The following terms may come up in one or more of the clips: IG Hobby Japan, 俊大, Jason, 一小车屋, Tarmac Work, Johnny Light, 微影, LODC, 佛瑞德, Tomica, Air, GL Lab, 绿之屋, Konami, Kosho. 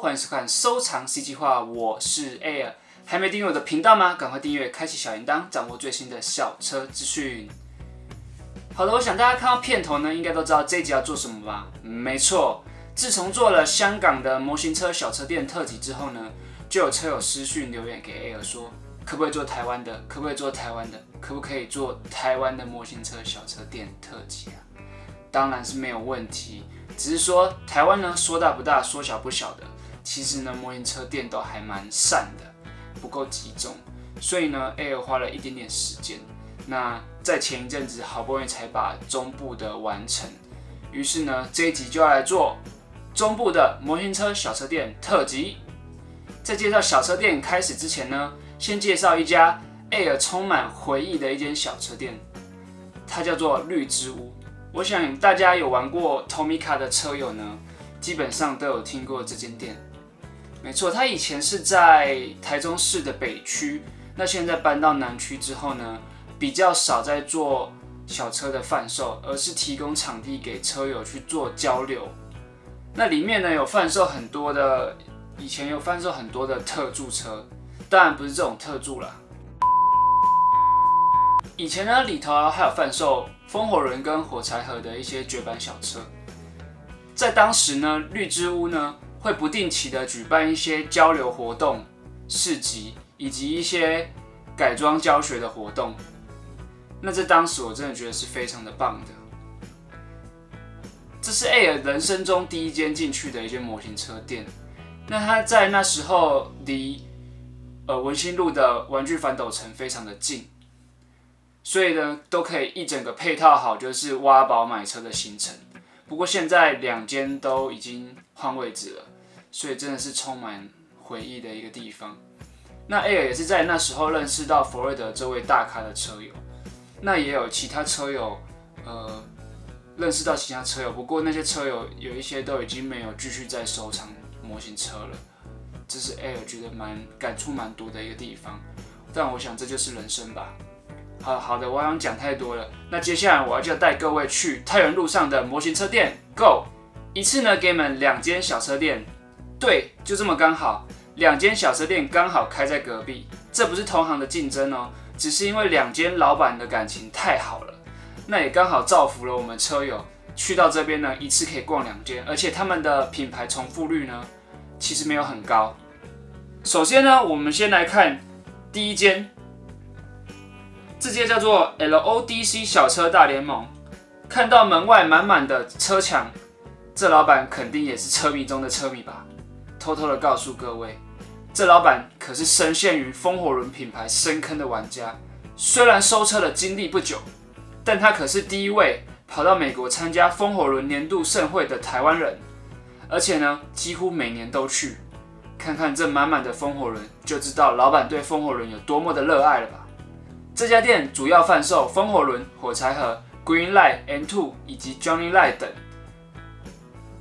欢迎收看收藏CG化，我是 Air。还没订阅我的频道吗？赶快订阅，开启小铃铛，掌握最新的小车资讯。好的，我想大家看到片头呢，应该都知道这一集要做什么吧？没错，自从做了香港的模型车小车店特辑之后呢，就有车友私讯留言给 Air 说，可不可以做台湾的？可不可以做台湾的？可不可以做台湾的模型车小车店特辑啊？当然是没有问题，只是说台湾呢，说大不大，说小不小的。其实呢，模型车店都还蛮散的，不够集中，所以呢 ，Air 花了一点点时间。那在前一阵子，好不容易才把中部的完成，于是呢，这一集就要来做中部的模型车小车店特辑。在介绍小车店开始之前呢，先介绍一家 Air 充满回忆的一间小车店，它叫做绿之屋。我想大家有玩过 Tomica 的车友呢，基本上都有听过这间店。没错，它以前是在台中市的北区，那现在搬到南区之后呢，比较少在做小车的贩售，而是提供场地给车友去做交流。那里面呢有贩售很多的，以前有贩售很多的特助车，当然不是这种特助啦。以前呢，里头还有贩售风火轮跟火柴盒的一些绝版小车。在当时呢，绿之屋呢会不定期的举办一些交流活动、市集以及一些改装教学的活动。那在当时我真的觉得是非常的棒的。这是 Air 人生中第一间进去的一间模型车店。那它在那时候离文心路的玩具反斗城非常的近。所以呢，都可以一整个配套好，就是挖宝买车的行程。不过现在两间都已经换位置了，所以真的是充满回忆的一个地方。那 Air 也是在那时候认识到佛瑞德这位大咖的车友，那也有其他车友，认识到其他车友。不过那些车友有一些都已经没有继续在收藏模型车了，这是 Air 觉得感触蛮多的一个地方。但我想这就是人生吧。好的，我好像讲太多了。那接下来我就要带各位去太原路上的模型车店 ，Go！ 一次呢，给你们两间小车店，对，就这么刚好，两间小车店刚好开在隔壁，这不是同行的竞争哦，只是因为两间老板的感情太好了，那也刚好造福了我们车友。去到这边呢，一次可以逛两间，而且他们的品牌重复率呢，其实没有很高。首先呢，我们先来看第一间。这间叫做 LODC 小车大联盟，看到门外满满的车墙，这老板肯定也是车迷中的车迷吧？偷偷的告诉各位，这老板可是深陷于风火轮品牌深坑的玩家。虽然收车的经历不久，但他可是第一位跑到美国参加风火轮年度盛会的台湾人，而且呢，几乎每年都去。看看这满满的风火轮，就知道老板对风火轮有多么的热爱了吧？这家店主要贩售风火轮、火柴盒、Green Light、N2 以及 Johnny Light 等。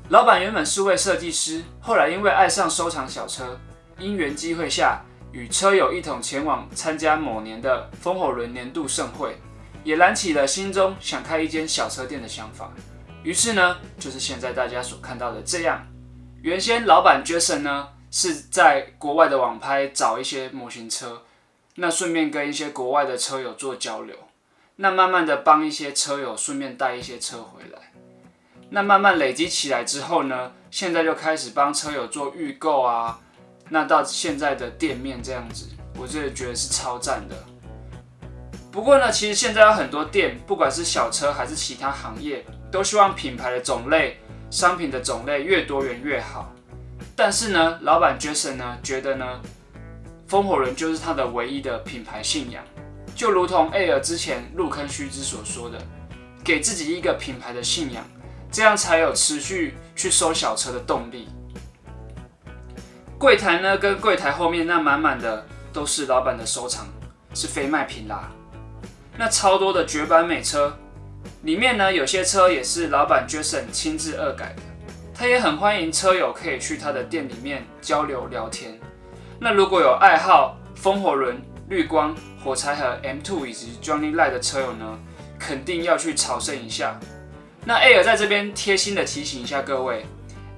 老板原本是位设计师，后来因为爱上收藏小车，因缘机会下与车友一同前往参加某年的风火轮年度盛会，也燃起了心中想开一间小车店的想法。于是呢，就是现在大家所看到的这样。原先老板 Jason 呢是在国外的网拍找一些模型车。那顺便跟一些国外的车友做交流，那慢慢的帮一些车友顺便带一些车回来，那慢慢累积起来之后呢，现在就开始帮车友做预购啊，那到现在的店面这样子，我真的觉得是超赞的。不过呢，其实现在有很多店，不管是小车还是其他行业，都希望品牌的种类、商品的种类越多元越好。但是呢，老板 Jason 呢觉得呢，风火轮就是他的唯一的品牌信仰，就如同 Air 之前入坑须知所说的，给自己一个品牌的信仰，这样才有持续去收小车的动力。柜台呢，跟柜台后面那满满的都是老板的收藏，是非卖品啦。那超多的绝版美车，里面呢有些车也是老板 Jason 亲自二改的，他也很欢迎车友可以去他的店里面交流聊天。那如果有爱好风火轮、绿光、火柴盒、M2 以及 Johnny Light 的车友呢，肯定要去朝圣一下。那 Air 在这边贴心的提醒一下各位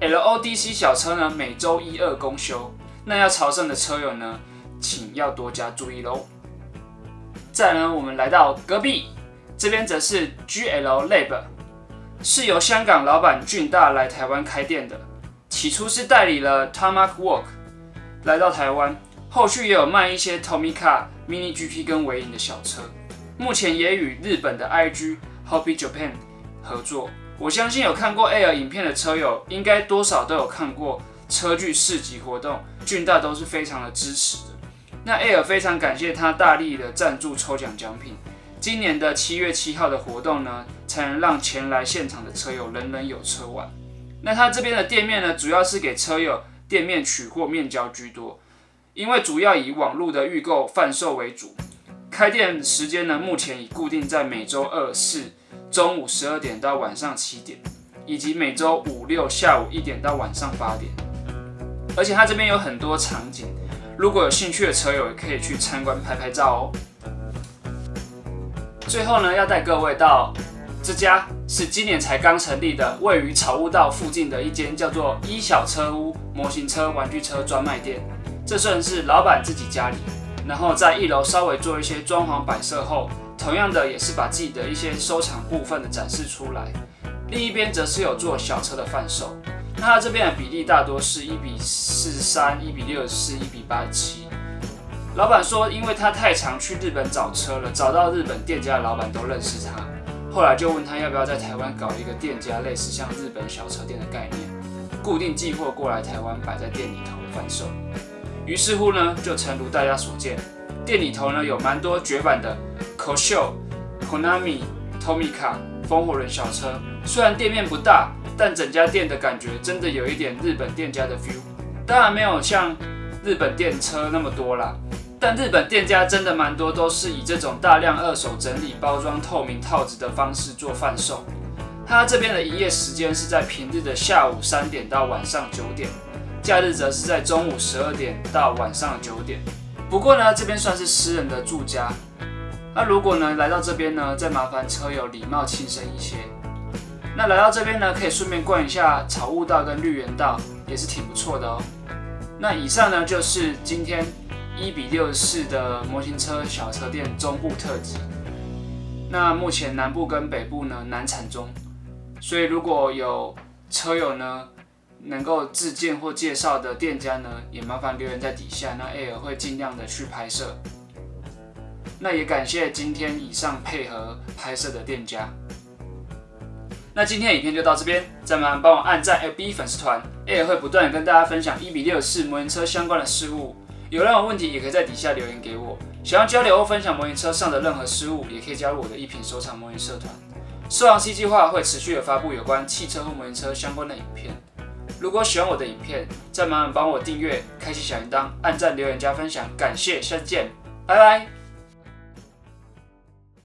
LODC 小车呢，每周1、2公休，那要朝圣的车友呢，请要多加注意喽。再来呢，我们来到隔壁，这边则是 GL Lab， 是由香港老板俊大来台湾开店的，起初是代理了 Tarmac Work 来到台湾，后续也有卖一些 Tomica、Mini GP 跟微影的小车，目前也与日本的 IG Hobby Japan 合作。 我相信有看过 Air 影片的车友，应该多少都有看过车具市集活动，俊大都是非常的支持的。那 Air 非常感谢他大力的赞助抽奖奖品，今年的7月7号的活动呢，才能让前来现场的车友人人有车玩。那他这边的店面呢，主要是给车友店面取货面交居多，因为主要以网络的预购贩售为主。开店时间呢，目前已固定在每周2、4。 中午12点到晚上7点，以及每周5、6下午1点到晚上8点。而且它这边有很多场景，如果有兴趣的车友也可以去参观拍拍照哦。最后呢，要带各位到这家是今年才刚成立的，位于草悟道附近的一间叫做“一小车屋”模型车、玩具车专卖店。这算是老板自己家里，然后在1楼稍微做一些装潢摆设后。 同样的，也是把自己的一些收藏部分的展示出来。另一边则是有做小车的贩售，那它这边的比例大多是1比43、1比64、1比87。老板说，因为他太常去日本找车了，找到日本店家的老板都认识他，后来就问他要不要在台湾搞一个店家，类似像日本小车店的概念，固定寄货过来台湾，摆在店里头贩售。于是乎呢，就诚如大家所见，店里头呢有蛮多绝版的。 Kosho、Konami、Tomica、风火轮小车，虽然店面不大，但整家店的感觉真的有一点日本店家的 feel。当然没有像日本电车那么多啦，但日本店家真的蛮多，都是以这种大量二手整理、包装透明套子的方式做贩售。它这边的营业时间是在平日的下午3点到晚上9点，假日则是在中午12点到晚上9点。不过呢，这边算是私人的住家。 那如果呢来到这边呢，再麻烦车友礼貌轻声一些。那来到这边呢，可以顺便逛一下草悟道跟绿园道，也是挺不错的哦。那以上呢就是今天1比64的模型车小车店中部特辑。那目前南部跟北部呢难产中，所以如果有车友呢能够自荐或介绍的店家呢，也麻烦留言在底下，那 Air 会尽量的去拍摄。 那也感谢今天以上配合拍摄的店家。那今天的影片就到这边，再麻烦帮我按赞 FB 粉丝团 ，Air 会不断的跟大家分享1比64模型车相关的事物。有任何问题也可以在底下留言给我。想要交流或分享模型车上的任何事物，也可以加入我的一品收藏模型社团。收藏 C 计划会持续的发布有关汽车或模型车相关的影片。如果喜欢我的影片，再麻烦帮我订阅、开启小铃铛、按赞、留言、加分享，感谢，下次见，拜拜。